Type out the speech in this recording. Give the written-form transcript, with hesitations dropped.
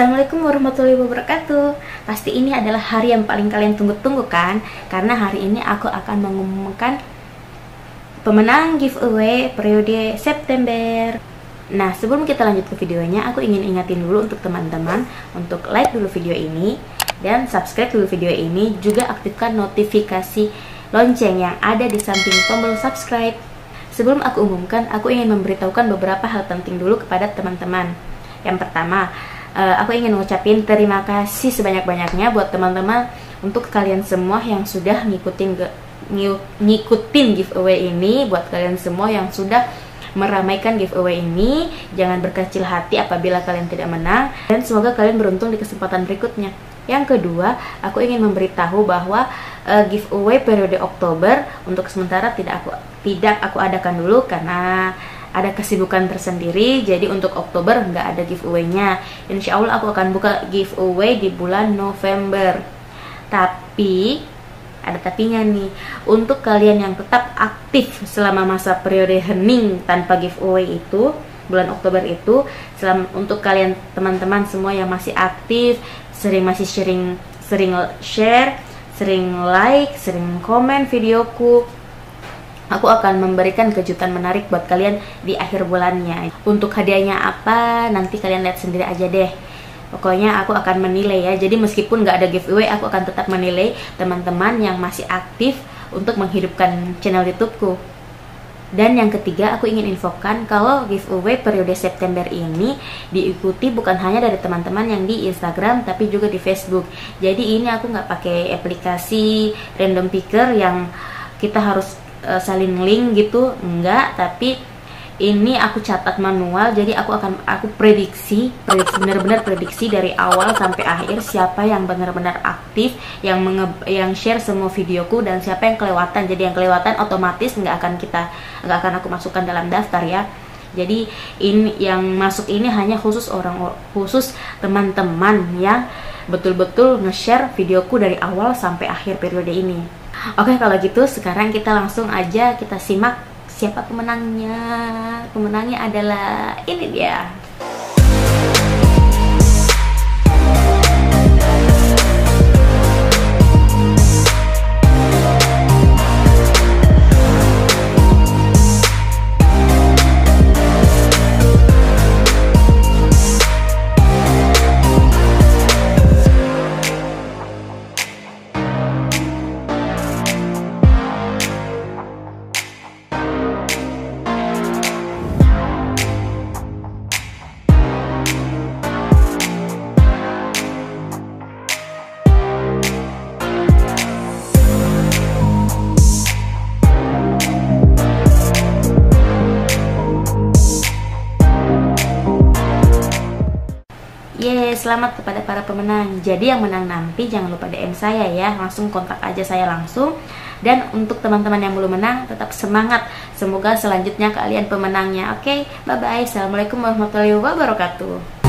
Assalamualaikum warahmatullahi wabarakatuh. Pasti ini adalah hari yang paling kalian tunggu-tunggu kan? Karena hari ini aku akan mengumumkan pemenang giveaway periode September. Nah, sebelum kita lanjut ke videonya, aku ingin ingatin dulu untuk teman-teman untuk like dulu video ini dan subscribe dulu video ini, juga aktifkan notifikasi lonceng yang ada di samping tombol subscribe. Sebelum aku umumkan, aku ingin memberitahukan beberapa hal penting dulu kepada teman-teman. Yang pertama, aku ingin ngucapin terima kasih sebanyak-banyaknya buat teman-teman untuk kalian semua yang sudah ngikutin giveaway ini, buat kalian semua yang sudah meramaikan giveaway ini. Jangan berkecil hati apabila kalian tidak menang, dan semoga kalian beruntung di kesempatan berikutnya. Yang kedua, aku ingin memberitahu bahwa giveaway periode Oktober untuk sementara tidak aku adakan dulu karena ada kesibukan tersendiri. Jadi untuk Oktober nggak ada giveaway-nya. Insya Allah aku akan buka giveaway di bulan November. Tapi ada tapinya nih, untuk kalian yang tetap aktif selama masa periode hening tanpa giveaway itu, bulan Oktober itu, untuk kalian teman-teman semua yang masih aktif, masih sering share, sering like, sering komen videoku, aku akan memberikan kejutan menarik buat kalian di akhir bulannya. Untuk hadiahnya apa, nanti kalian lihat sendiri aja deh. Pokoknya aku akan menilai ya. Jadi meskipun nggak ada giveaway, aku akan tetap menilai teman-teman yang masih aktif untuk menghidupkan channel YouTubeku. Dan yang ketiga, aku ingin infokan kalau giveaway periode September ini diikuti bukan hanya dari teman-teman yang di Instagram, tapi juga di Facebook. Jadi ini aku nggak pakai aplikasi random picker yang kita harus saling link gitu, enggak, tapi ini aku catat manual. Jadi aku prediksi benar-benar prediksi dari awal sampai akhir siapa yang benar-benar aktif, yang share semua videoku, dan siapa yang kelewatan. Jadi yang kelewatan otomatis nggak akan aku masukkan dalam daftar ya. Jadi ini yang masuk ini hanya khusus teman-teman yang betul-betul nge-share videoku dari awal sampai akhir periode ini. Oke, kalau gitu sekarang kita langsung aja kita simak siapa pemenangnya. Pemenangnya adalah ini dia. Selamat kepada para pemenang. Jadi yang menang nanti jangan lupa DM saya ya, langsung kontak aja saya langsung. Dan untuk teman-teman yang belum menang, tetap semangat, semoga selanjutnya kalian pemenangnya. Oke, bye bye. Assalamualaikum warahmatullahi wabarakatuh.